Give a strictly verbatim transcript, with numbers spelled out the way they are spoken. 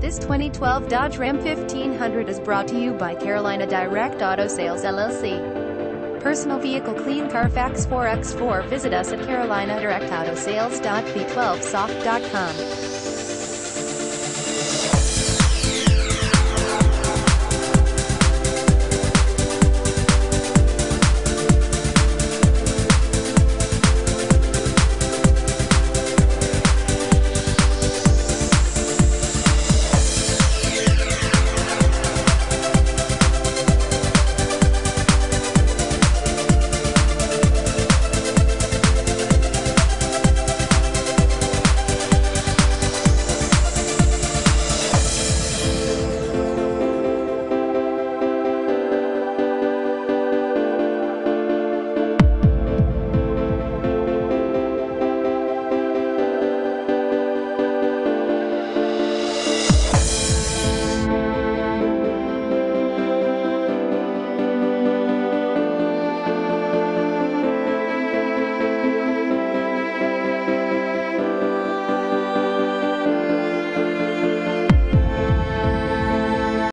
This twenty twelve Dodge Ram fifteen hundred is brought to you by Carolina Direct Auto Sales L L C. Personal Vehicle Clean Carfax four by four. Visit us at carolina direct auto sales dot v twelve soft dot com.